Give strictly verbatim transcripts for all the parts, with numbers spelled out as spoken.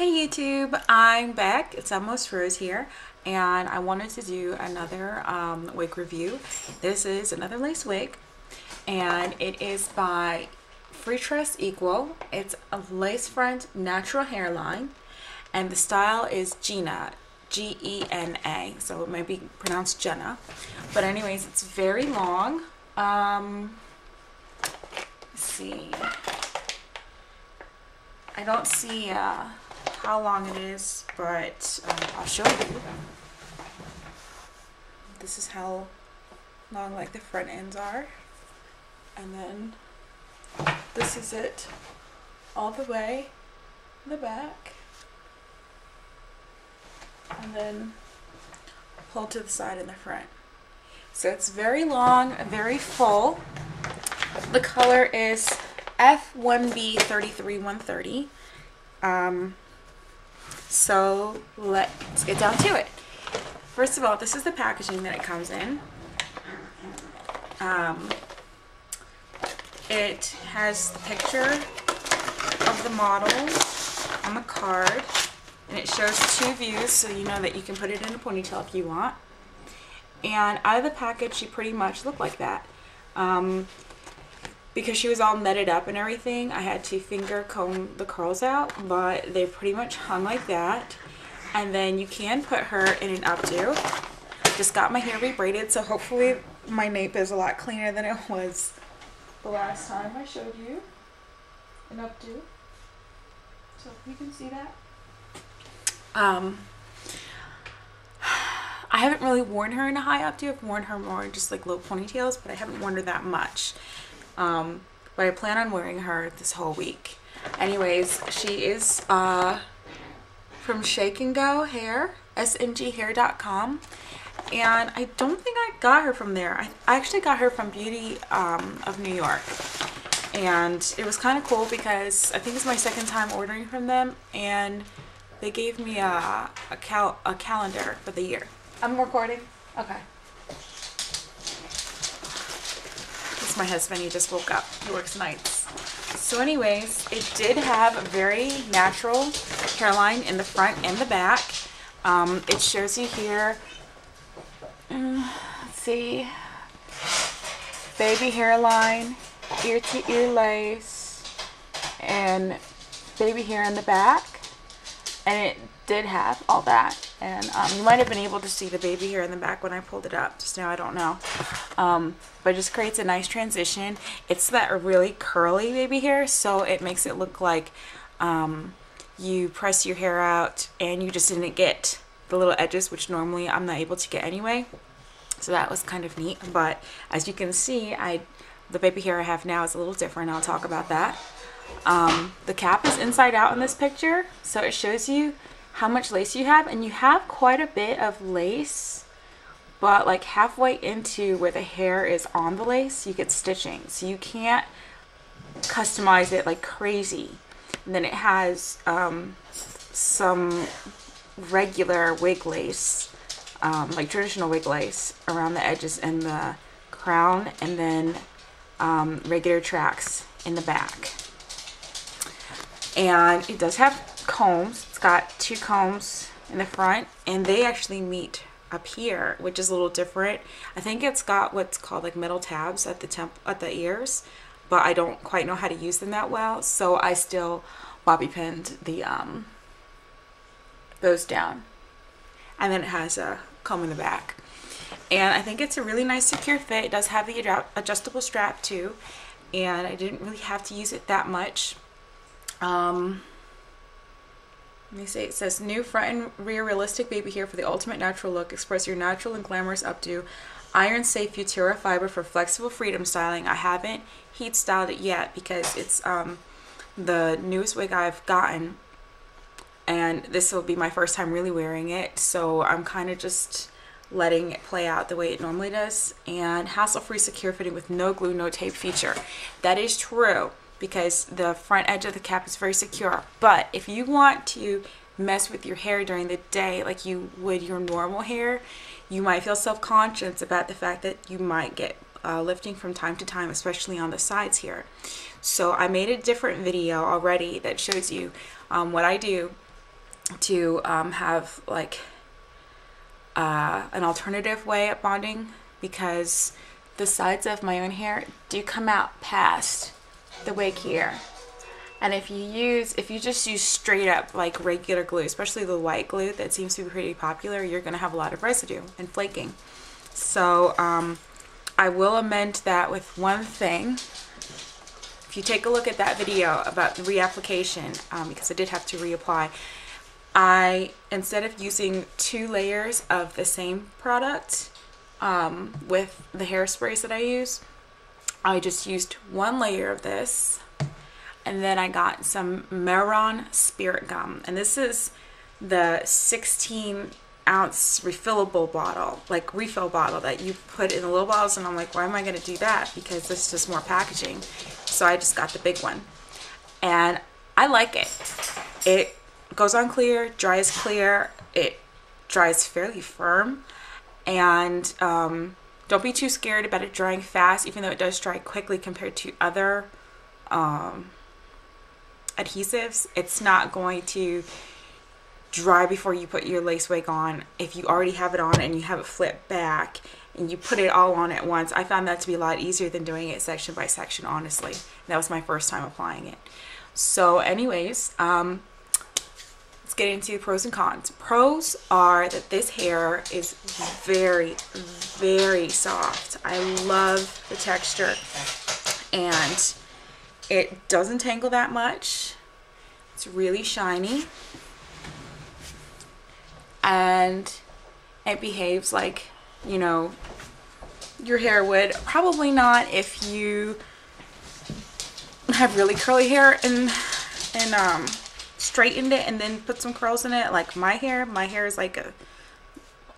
Hey YouTube, I'm back. It's Almost Rose here, and I wanted to do another um, wig review. This is another lace wig, and it is by Freetress Equal. It's a lace front natural hairline, and the style is Gena, G E N A, so it might be pronounced Jenna. But anyways, it's very long. Um, let's see. I don't see uh, how long it is, but um, I'll show you. This is how long like the front ends are, and then this is it all the way in the back, and then pulled to the side in the front. So it's very long, very full. The color is F one B thirty-three one thirty. Um, so let's get down to it. First of all, this is the packaging that it comes in. Um, it has the picture of the model on the card, and it shows two views, so you know that you can put it in a ponytail if you want. And out of the package, she pretty much looked like that. Um, Because she was all netted up and everything, I had to finger comb the curls out, but they pretty much hung like that. And then you can put her in an updo. Just got my hair rebraided, so hopefully my nape is a lot cleaner than it was the last time I showed you an updo. So you can see that. Um, I haven't really worn her in a high updo. I've worn her more just like low ponytails, but I haven't worn her that much. Um, but I plan on wearing her this whole week. Anyways, she is uh, from Shake and Go Hair, S M G hair dot com, and I don't think I got her from there. I, I actually got her from Beauty um, of New York, and it was kind of cool because I think it's my second time ordering from them, and they gave me a, a, cal a calendar for the year. I'm recording? Okay. My husband, he just woke up. He works nights. So anyways, it did have a very natural hairline in the front and the back. Um, it shows you here, mm, let's see, baby hairline, ear to ear lace, and baby hair in the back. And it did have all that. And um, you might have been able to see the baby hair in the back when I pulled it up just now. I don't know. Um, but it just creates a nice transition. It's that really curly baby hair, so it makes it look like um, you press your hair out and you just didn't get the little edges, which normally I'm not able to get anyway. So that was kind of neat. But as you can see, I the baby hair I have now is a little different. I'll talk about that. Um, the cap is inside out in this picture, so it shows you how much lace you have, and you have quite a bit of lace, but like halfway into where the hair is on the lace, you get stitching, so you can't customize it like crazy. And then it has um, some regular wig lace, um, like traditional wig lace around the edges and the crown, and then um, regular tracks in the back. And it does have combs. It's got two combs in the front, and they actually meet up here, which is a little different. I think it's got what's called like metal tabs at the temp at the ears, but I don't quite know how to use them that well, so I still bobby pinned the um those down. And then it has a comb in the back, and I think it's a really nice secure fit. It does have the adjustable strap too, and I didn't really have to use it that much. Um, let me see, it says new front and rear realistic baby hair for the ultimate natural look. Express your natural and glamorous updo. Iron safe Futura fiber for flexible freedom styling. I haven't heat styled it yet because it's um, the newest wig I've gotten, and this will be my first time really wearing it, so I'm kind of just letting it play out the way it normally does. And hassle-free secure fitting with no glue, no tape feature. That is true, because the front edge of the cap is very secure. But if you want to mess with your hair during the day like you would your normal hair, you might feel self-conscious about the fact that you might get uh, lifting from time to time, especially on the sides here. So I made a different video already that shows you um, what I do to um, have like uh, an alternative way at bonding, because the sides of my own hair do come out past the wig here. And if you use, if you just use straight up like regular glue, especially the white glue that seems to be pretty popular, you're going to have a lot of residue and flaking. So um, I will amend that with one thing. If you take a look at that video about the reapplication, um, because I did have to reapply, I, instead of using two layers of the same product um, with the hairsprays that I use, I just used one layer of this. And then I got some Mehron Spirit Gum. And this is the sixteen ounce refillable bottle, like refill bottle that you put in the little bottles. And I'm like, why am I going to do that? Because this is just more packaging. So I just got the big one. And I like it. It goes on clear, dries clear. It dries fairly firm. And um, don't be too scared about it drying fast, even though it does dry quickly compared to other um adhesives. It's not going to dry before you put your lace wig on. If you already have it on and you have it flipped back and you put it all on at once, I found that to be a lot easier than doing it section by section, honestly. And that was my first time applying it. So anyways, um let's get into the pros and cons. Pros are that this hair is very, very soft. I love the texture, and it doesn't tangle that much. It's really shiny. And it behaves like, you know, your hair would. Probably not if you have really curly hair and and um straightened it and then put some curls in it. Like my hair, my hair is like a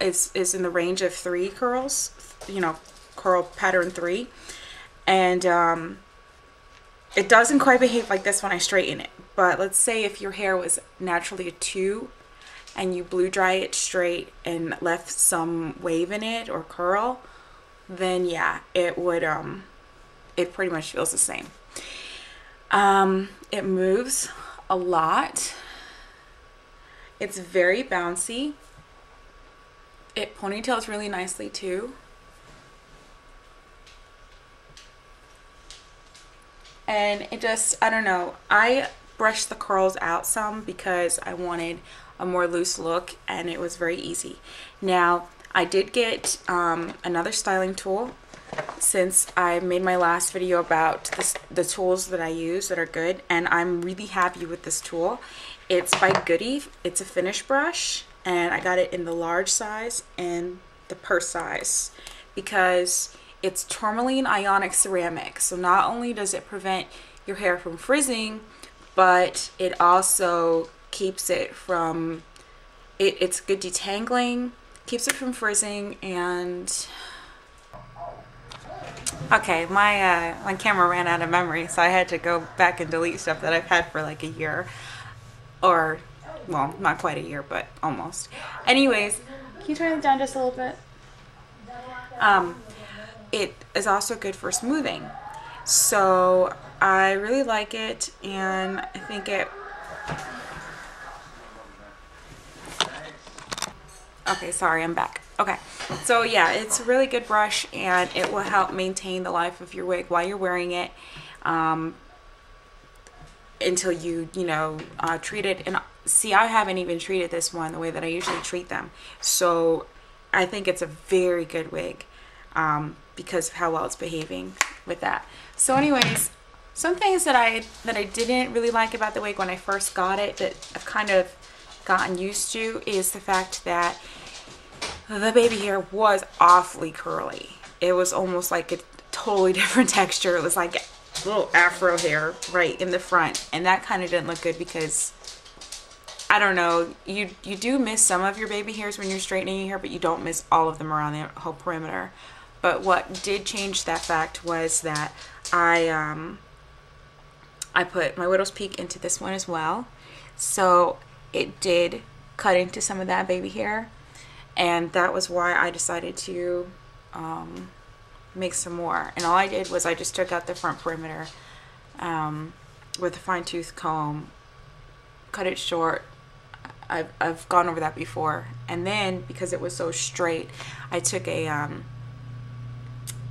is is in the range of three curls, you know, curl pattern three. And um it doesn't quite behave like this when I straighten it. But let's say if your hair was naturally a two and you blow dry it straight and left some wave in it or curl, then yeah, it would, um, it pretty much feels the same. Um, it moves a lot. It's very bouncy. It ponytails really nicely too. And it just, I don't know, I brushed the curls out some because I wanted a more loose look, and it was very easy. Now, I did get um, another styling tool, since I made my last video about this, the tools that I use that are good, and I'm really happy with this tool. It's by Goody. It's a finish brush, and I got it in the large size and the purse size, because it's tourmaline ionic ceramic. So not only does it prevent your hair from frizzing, but it also keeps it from, it, it's good detangling, keeps it from frizzing, and okay, my, uh, my camera ran out of memory, so I had to go back and delete stuff that I've had for like a year, or, well, not quite a year, but almost. Anyways, can you turn it down just a little bit? Um. It is also good for smoothing. So I really like it, and I think it, okay, sorry, I'm back. Okay, so yeah, it's a really good brush, and it will help maintain the life of your wig while you're wearing it, um, until you, you know, uh, treat it. And see, I haven't even treated this one the way that I usually treat them. So I think it's a very good wig, um, because of how well it's behaving with that. So anyways, some things that I that I didn't really like about the wig when I first got it that I've kind of gotten used to is the fact that the baby hair was awfully curly. It was almost like a totally different texture. It was like little afro hair right in the front, and that kind of didn't look good because, I don't know, you, you do miss some of your baby hairs when you're straightening your hair, but you don't miss all of them around the whole perimeter. But what did change that fact was that I um, I put my widow's peak into this one as well. So it did cut into some of that baby hair. And that was why I decided to um, make some more. And all I did was I just took out the front perimeter um, with a fine tooth comb, cut it short, I've, I've gone over that before. And then because it was so straight, I took a, um,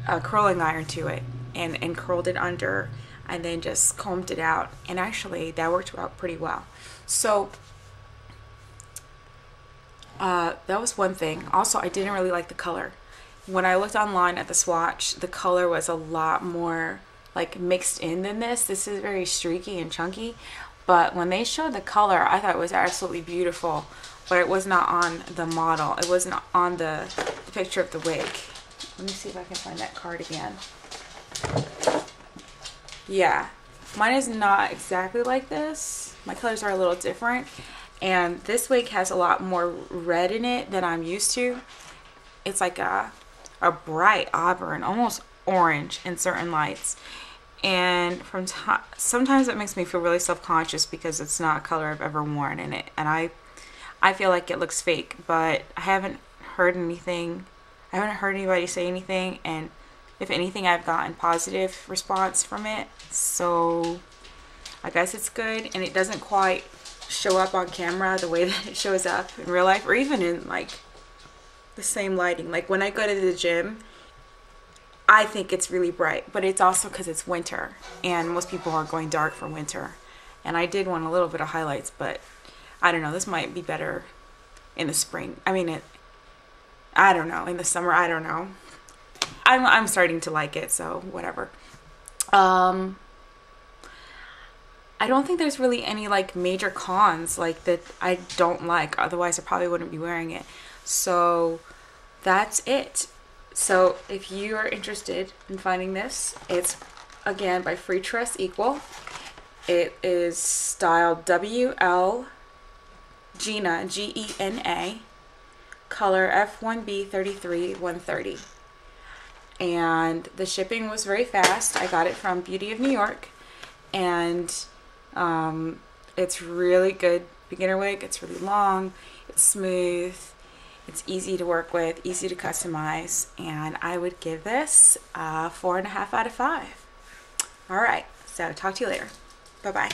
a curling iron to it and, and curled it under and then just combed it out. And actually that worked out pretty well. So uh, that was one thing. Also, I didn't really like the color. When I looked online at the swatch, the color was a lot more like mixed in than this. This is very streaky and chunky. But when they showed the color, I thought it was absolutely beautiful, but it was not on the model. It wasn't on the, the picture of the wig. Let me see if I can find that card again. Yeah, mine is not exactly like this. My colors are a little different, and this wig has a lot more red in it than I'm used to. It's like a, a bright auburn, almost orange in certain lights. And from time, sometimes it makes me feel really self-conscious because it's not a color I've ever worn in it, and I I feel like it looks fake. But I haven't heard anything, I haven't heard anybody say anything, and if anything, I've gotten positive response from it, so I guess it's good. And it doesn't quite show up on camera the way that it shows up in real life, or even in like the same lighting. Like when I go to the gym, I think it's really bright, but it's also because it's winter and most people are going dark for winter. And I did want a little bit of highlights, but I don't know, this might be better in the spring. I mean, it, I don't know, in the summer, I don't know. I'm, I'm starting to like it, so whatever. Um, I don't think there's really any like major cons like that I don't like, otherwise I probably wouldn't be wearing it. So that's it. So if you are interested in finding this, it's again by Freetress Equal. It is style W L Gena, G E N A, color F one B thirty-three one thirty. And the shipping was very fast. I got it from Beauty of New York, and um, it's really good beginner wig. It's really long, it's smooth. It's easy to work with, easy to customize, and I would give this uh, four and a half out of five. All right, so talk to you later. Bye-bye.